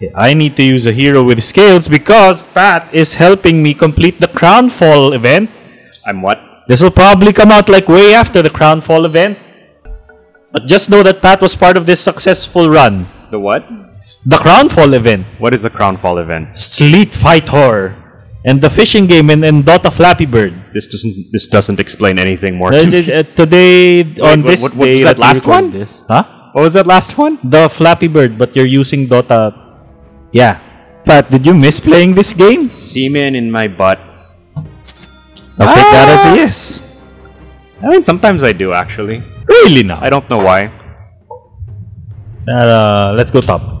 Okay, I need to use a hero with scales because Pat is helping me complete the Crownfall event. I'm what? This will probably come out like way after the Crownfall event. But just know that Pat was part of this successful run. The what? The Crownfall event. What is the Crownfall event? Sleet Fight Horror. And the fishing game and Dota Flappy Bird. This doesn't explain anything more. Today on this what was that last one? This. Huh? What was that last one? The Flappy Bird, but you're using Dota. Yeah. Pat, did you miss playing this game? Semen in my butt. I'll take that as a yes. I mean, sometimes I do actually. Really not. I don't know why. Let's go top.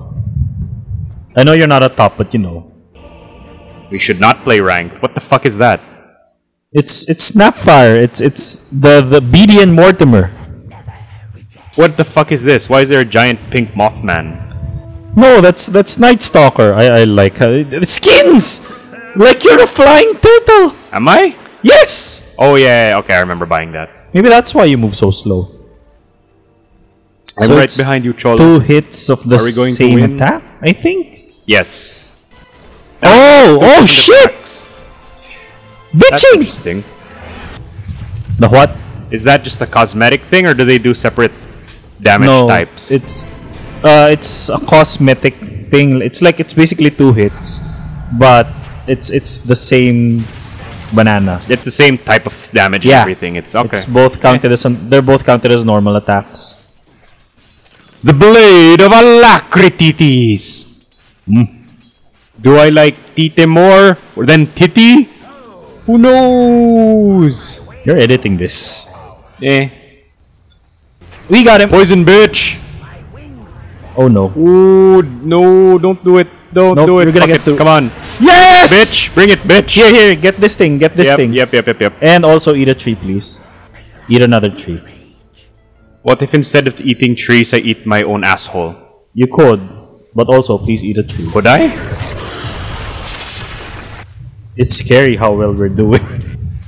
I know you're not a top, but you know. We should not play ranked. What the fuck is that? It's Snapfire. It's the BDN Mortimer. What the fuck is this? Why is there a giant pink Mothman? No, that's Nightstalker. I like her. Skins! Like you're a flying turtle! Am I? Yes! Oh yeah, okay, I remember buying that. Maybe that's why you move so slow. I'm so right behind you, Cholo. 2 hits of the same attack, I think? Yes. Oh shit! Bitching! That's interesting. The what? Is that just a cosmetic thing, or do they do separate damage types? It's a cosmetic thing. It's basically 2 hits, but it's the same banana. It's the same type of damage and everything. It's okay. It's both counted as they're both counted as normal attacks. The blade of alacritities. Mm. Do I like Tite more than Titty? Who knows? You're editing this. Eh. We got him. Poison bitch. Oh no. Ooh, no, don't do it. Don't do it. You're gonna get through. Come on. Yes! Bitch, bring it, bitch. Here, get this thing, get this thing. Yep. And also eat a tree, please. Eat another tree. What if instead of eating trees, I eat my own asshole? You could, but also please eat a tree. Could I? It's scary how well we're doing.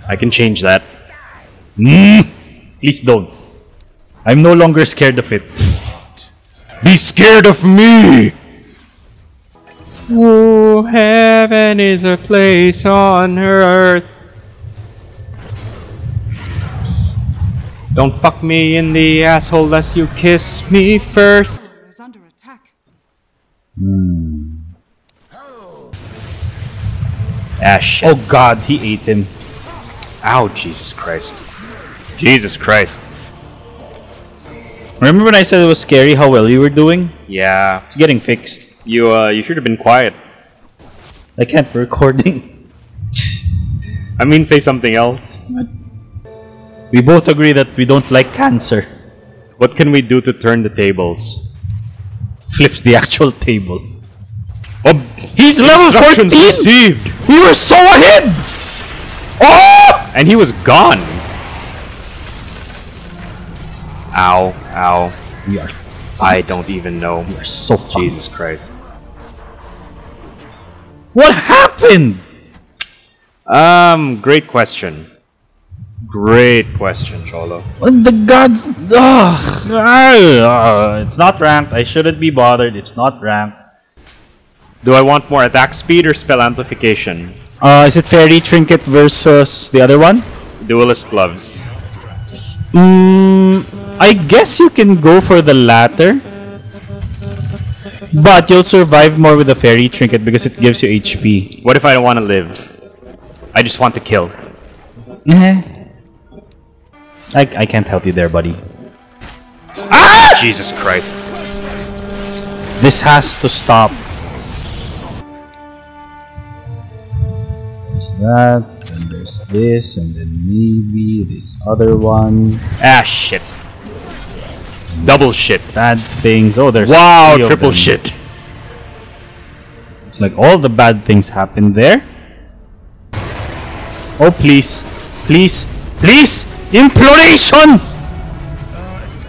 I can change that. Please don't. I'm no longer scared of it. Be scared of me! Oh, heaven is a place on earth. Don't fuck me in the asshole unless you kiss me first. Ash. Oh god, he ate him. Ow, Jesus Christ. Jesus Christ. Remember when I said it was scary how well you were doing? Yeah. It's getting fixed. You should have been quiet. I can't be recording. I mean, say something else. What? We both agree that we don't like cancer. What can we do to turn the tables? Flips the actual table. Oh, he's level 14! Received. We were so ahead! Oh! And he was gone. Ow, ow. We are I don't even know. We are so fucked. Jesus Christ. What happened? Great question. Great question, Cholo. What the gods? Ugh. It's not ranked. I shouldn't be bothered. It's not ranked. Do I want more attack speed or spell amplification? Is it fairy trinket versus the other one? Duelist gloves. I guess you can go for the latter. But you'll survive more with the fairy trinket because it gives you HP. What if I don't want to live? I just want to kill. I can't help you there, buddy. Ah! Jesus Christ. This has to stop. There's that, and there's this, and then maybe this other one. Ah, shit. Double shit. Bad things. Oh, there's wow, triple shit. It's like all the bad things happen there. Oh, please. Please. Please! Imploration!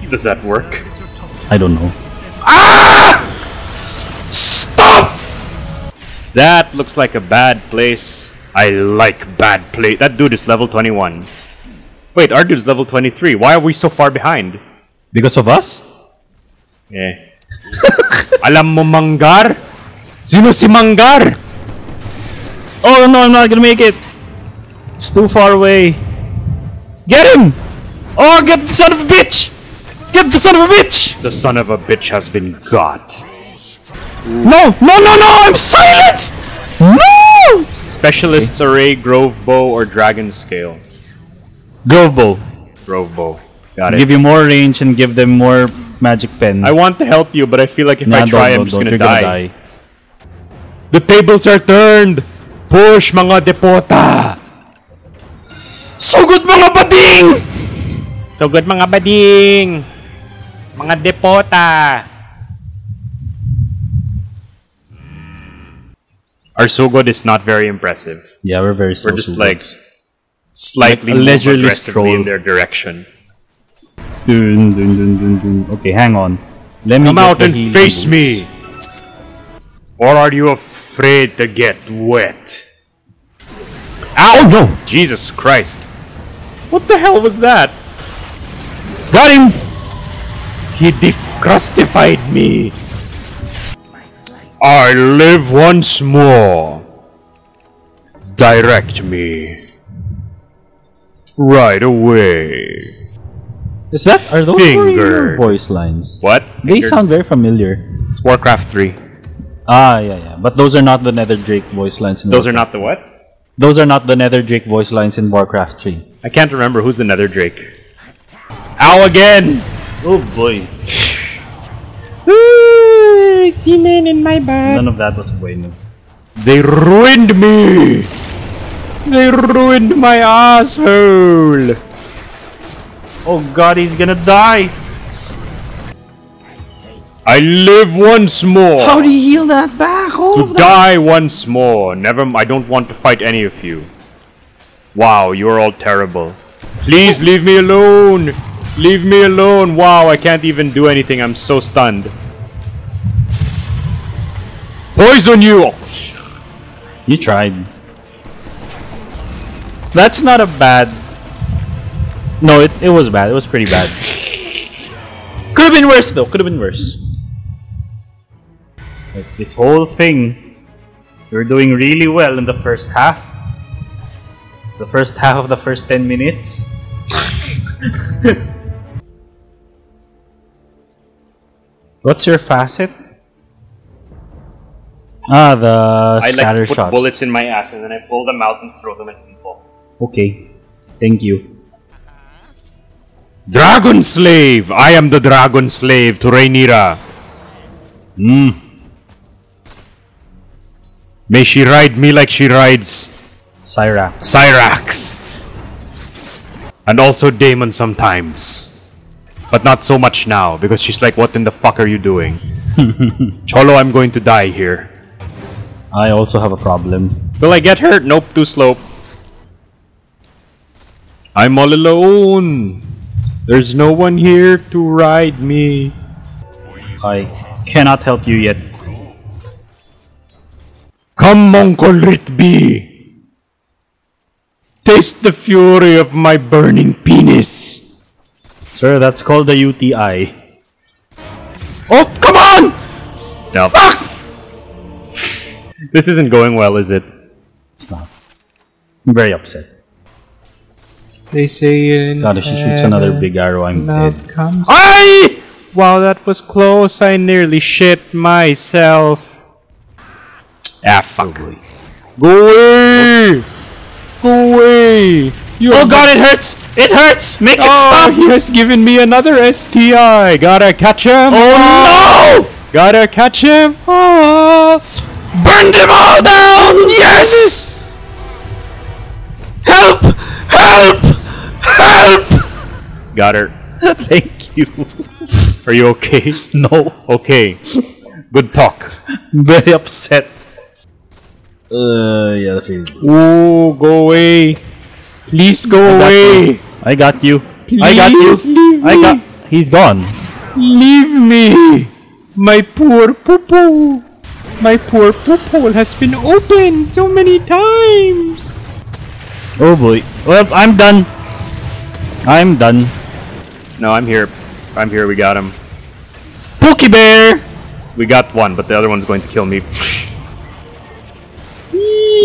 Does that work? I don't know. Ah! Stop! That looks like a bad place. I like bad play. That dude is level 21. Wait, our dude's level 23. Why are we so far behind? Because of us? Yeah. Alam mo, Mangar? Sino si Manggar? Oh no, I'm not gonna make it. It's too far away. Get him! Oh, get the son of a bitch! Get the son of a bitch! The son of a bitch has been got. No, no, no, no! I'm silenced! No! Specialists array, grove bow, or dragon scale. Grove bow. Grove bow. Got it. Give you more range and give them more magic pen. I want to help you, but I feel like if I try, I'm just gonna die. The tables are turned! Push, mga depota! Sugod, mga bading! Sugod, mga bading! Mga depota! Our sugod is not very impressive. Yeah, we're very slow. We're just like slightly leisurely stroll in their direction. Dun, dun, dun, dun, dun. Okay, hang on. Let me come out and face me! Or are you afraid to get wet? Ow! Oh, no! Jesus Christ! What the hell was that? Got him! He defcrustified me! I live once more! Direct me! Right away! Is that- are those your voice lines? What? They sound very familiar. It's WarCraft 3. Ah, yeah, yeah. But those are not the Nether Drake voice lines. In those are not the what? Those are not the Nether Drake voice lines in WarCraft 3. I can't remember who's the Nether Drake. Ow again! Oh boy. Ooh, semen in my bag. None of that was bueno. They ruined me! They ruined my asshole! Oh god, he's gonna die! I live once more. How do you heal that back? To die once more. Never. I don't want to fight any of you. Wow, you're all terrible. Please leave me alone. Leave me alone. Wow, I can't even do anything. I'm so stunned. Poison you. You tried. That's not a bad. No, it was bad. It was pretty bad. Could have been worse though. Could have been worse. Like this whole thing, we were doing really well in the first half. The first half of the first 10 minutes. What's your facet? Ah, the scatter shot. I like to put bullets in my ass and then I pull them out and throw them at people. Okay, thank you. Dragon Slave! I am the Dragon Slave to Rhaenyra. Mm. May she ride me like she rides Cyrax. And also Daemon sometimes. But not so much now, because she's like, what in the fuck are you doing? Cholo, I'm going to die here. I also have a problem. Will I get hurt? Nope, too slow. I'm all alone. There's no one here to ride me. I cannot help you yet. Come, Mongol Ritbi! Taste the fury of my burning penis! Sir, that's called a UTI. Oh, come on! No. Fuck! This isn't going well, is it? It's not. I'm very upset. They say in God, if she shoots another big arrow, I'm dead. Comes I! Wow, that was close. I nearly shit myself. Ah, fuck. Go away! Go away! Go away. Oh god, it hurts! It hurts! Make it stop! He has given me another STI! Gotta catch him! Oh no! Gotta catch him! Oh. Burn them all down! Yes! Help! Help! Help! Got her. Thank you. Are you okay? No. Okay. Good talk. Very upset. Yeah, the feeling. Ooh, go away. Please go away. I got you. I got you. Leave me. He's gone. Leave me. My poor poo-poo. My poor poo-poo has been opened so many times. Oh boy. Well, I'm done. I'm done. No, I'm here. I'm here. We got him. Pookie Bear! We got one, but the other one's going to kill me.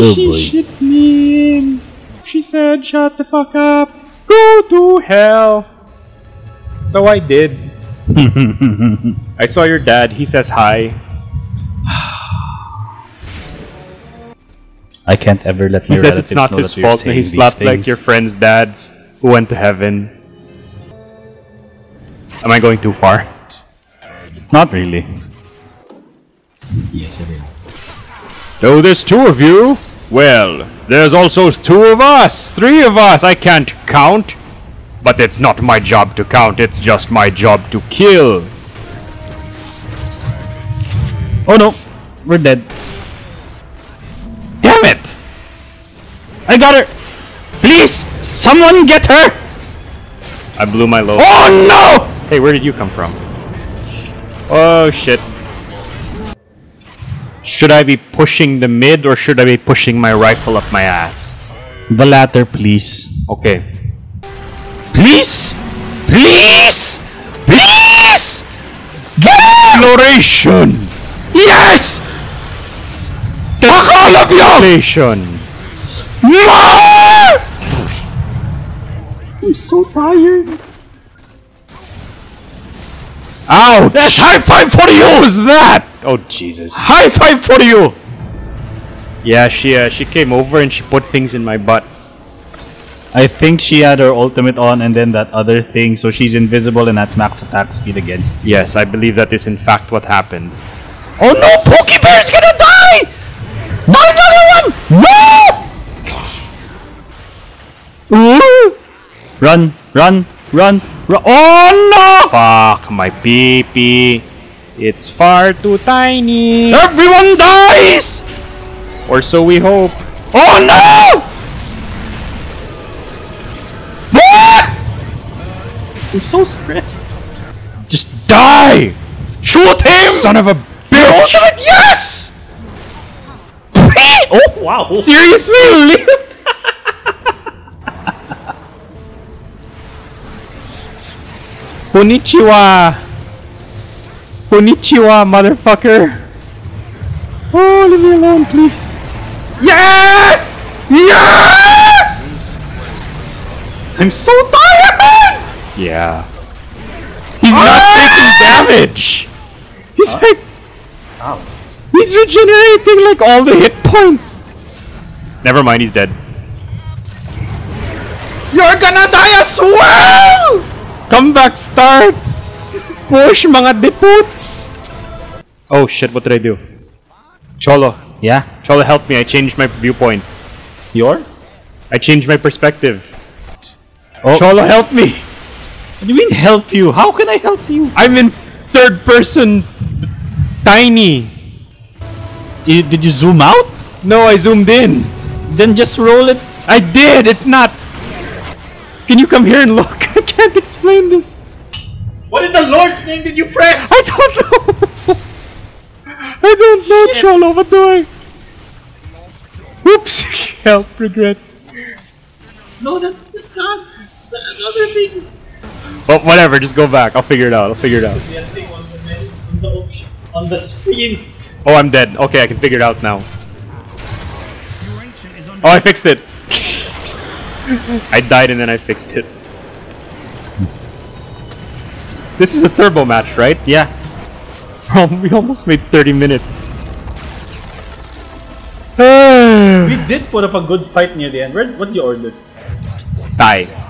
relationship means. She said, shut the fuck up. Go to hell. So I did. I saw your dad. He says hi. I can't ever let my relatives know that you're saying these things. He says it's not his fault that he slapped like your friend's dads who went to heaven. Am I going too far? Not really. Yes, it is. So there's two of you? Well, there's also two of us! Three of us! I can't count! But it's not my job to count, it's just my job to kill! Oh no! We're dead. Damn it! I got her! Please! Someone get her! I blew my load. Oh no! Hey, where did you come from? Oh shit. Should I be pushing the mid or should I be pushing my rifle up my ass? The latter, please. Okay. Please! Please! Please! Get exploration! Yes! Fuck all of you! Exploration! No! I'm so tired. Ouch! That's high five for you! What was that? Oh Jesus! High five for you! Yeah, she came over and she put things in my butt. I think she had her ultimate on and then that other thing, so she's invisible and at max attack speed against you. Yes, I believe that is in fact what happened. Oh no! Pokey Bear is gonna die! Not another one! No! Ooh! Run! Run! Run! Oh no! Fuck my pee-pee. It's far too tiny. Everyone dies! Or so we hope. Oh no! Ah! I'm so stressed. Just die! Shoot him! Son of a bitch! Yes! Oh wow! Seriously? Live? Konnichiwa! Konnichiwa, motherfucker! Oh, leave me alone, please! Yes! Yes! I'm so tired, man! Yeah. He's not taking damage! He's like... Ow. He's regenerating like all the hit points! Never mind, he's dead. You're gonna die as well! Comeback starts! Push mga deputs! Oh shit, what did I do? Cholo. Yeah? Cholo, help me. I changed my viewpoint. Your? I changed my perspective. Oh. Cholo, help me! What do you mean help you? How can I help you? I'm in third person. Tiny. Did you zoom out? No, I zoomed in. Then just roll it. I did! It's not... Can you come here and look? I can't explain this. What in the Lord's name did you press? I don't know. I don't know, Cholo. What do I? Oops. Help, regret. No, that's not. That's another thing. Well, whatever. Just go back. I'll figure it out. I'll figure it out. The other thing was on the screen. Oh, I'm dead. Okay, I can figure it out now. Oh, I fixed it. I died and then I fixed it. This is a turbo match, right? Yeah. We almost made 30 minutes. We did put up a good fight near the end. What did you order? Thai.